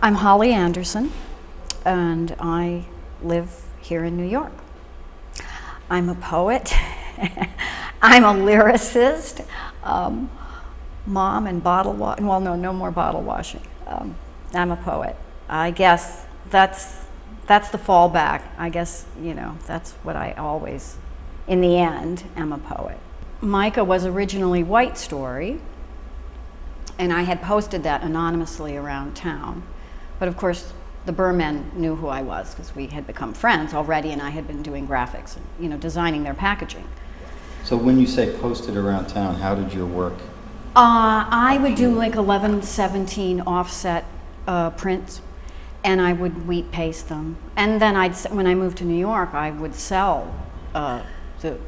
I'm Holly Anderson, and I live here in New York. I'm a poet. I'm a lyricist. Mom and bottle washing. Well, no, no more bottle washing. I'm a poet. I guess that's the fallback. I guess, you know, that's what I always, in the end, am a poet. Mica was originally White Story, and I had posted that anonymously around town. But of course, the Burmen knew who I was because we had become friends already, and I had been doing graphics and, you know, designing their packaging. So when you say posted around town, how did your work? I would do like 11-17 offset prints, and I would wheat paste them. And then when I moved to New York, I would sell the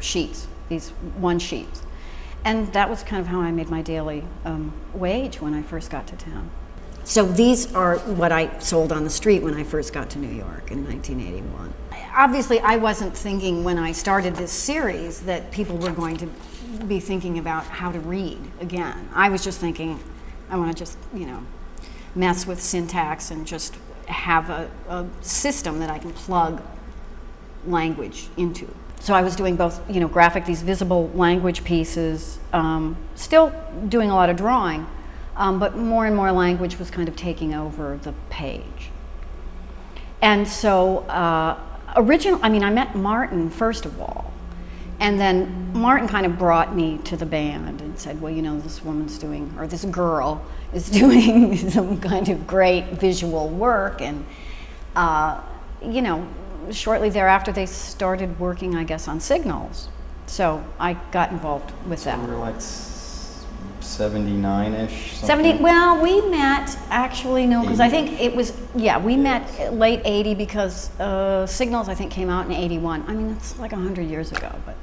sheets, these one sheets. And that was kind of how I made my daily wage when I first got to town. So these are what I sold on the street when I first got to New York in 1981. Obviously, I wasn't thinking when I started this series that people were going to be thinking about how to read again. I was just thinking, I want to just, you know, mess with syntax and just have a system that I can plug language into. So I was doing both, you know, graphic, these visible language pieces, still doing a lot of drawing, but more and more language was kind of taking over the page. And so I met Martin first of all, and then Martin kind of brought me to the band and said, well, you know, this woman's doing, or this girl is doing some kind of great visual work, and, you know, shortly thereafter, they started working, I guess, on Signals. So I got involved with that. We were like 79-ish? 70, well, we met, actually, no, because I think it was, yeah, we met late 80 because Signals, I think, came out in 81. I mean, it's like 100 years ago, but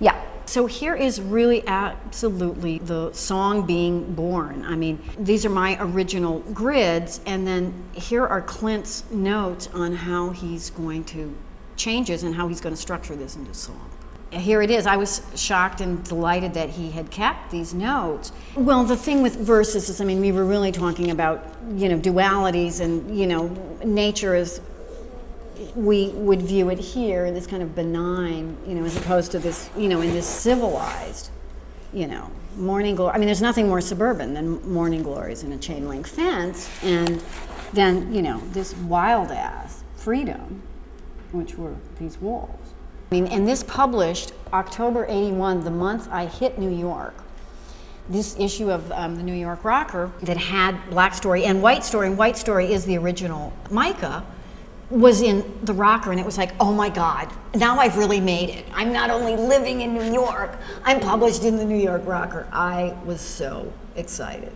yeah. So here is really absolutely the song being born. I mean, these are my original grids, and then here are Clint's notes on how he's going to changes and how he's going to structure this into song. Here it is. I was shocked and delighted that he had kept these notes. Well, the thing with verses is, I mean, we were really talking about, you know, dualities and, you know, nature is, we would view it here, this kind of benign, you know, as opposed to this, you know, in this civilized, you know, morning glory. I mean, there's nothing more suburban than morning glories in a chain link fence, and then, you know, this wild ass freedom, which were these wolves. I mean, and this published October 81, the month I hit New York. This issue of the New York Rocker that had Black Story and White Story, and White Story is the original Mica, was in the Rocker, and it was like, oh my God, now I've really made it. I'm not only living in New York, I'm published in the New York Rocker. I was so excited.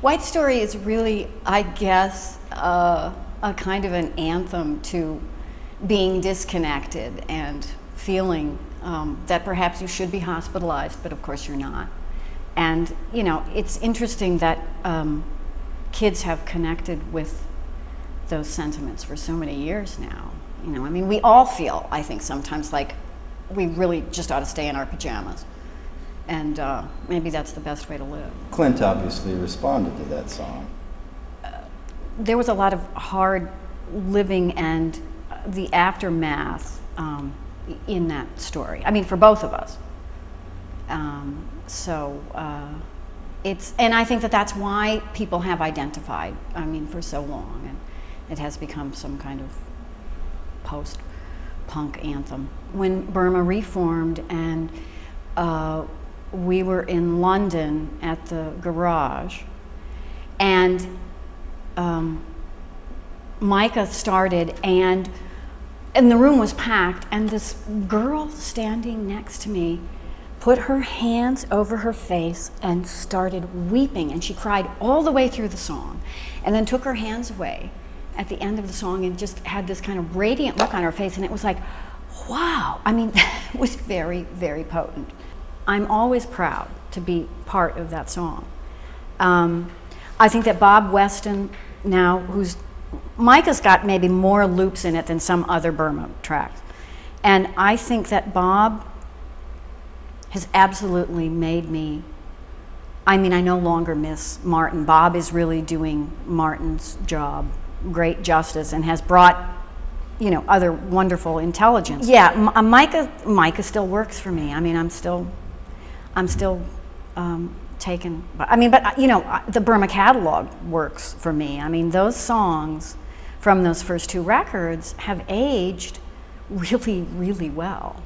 White Story is really, I guess, a kind of an anthem to being disconnected and feeling that perhaps you should be hospitalized, but of course you're not. And, you know, it's interesting that kids have connected with those sentiments for so many years now. You know, I mean, we all feel, I think, sometimes like we really just ought to stay in our pajamas. And maybe that's the best way to live. Clint obviously responded to that song. There was a lot of hard living and the aftermath in that story. I mean, for both of us. And I think that that's why people have identified, I mean, for so long. And it has become some kind of post-punk anthem. When Burma reformed and we were in London at the Garage, and Mica started, and the room was packed, and this girl standing next to me put her hands over her face and started weeping, and she cried all the way through the song, and then took her hands away at the end of the song and just had this kind of radiant look on her face, and it was like, wow. I mean, that was very, very potent. I'm always proud to be part of that song. I think that Bob Weston now, who's, Mica's got maybe more loops in it than some other Burma tracks, and I think that Bob has absolutely made me I mean, I no longer miss Martin. Bob is really doing Martin's job, great justice, and has brought, you know, other wonderful intelligence. Yeah, Mica still works for me. I mean, I'm still taken. I mean, but you know, the Burma catalog works for me. I mean, those songs from those first two records have aged really, really well.